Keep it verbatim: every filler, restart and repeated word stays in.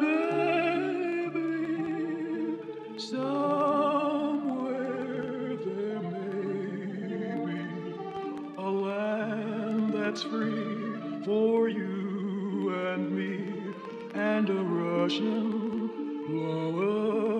baby, somewhere there may be a land that's free for you and me, and a Russian lullaby.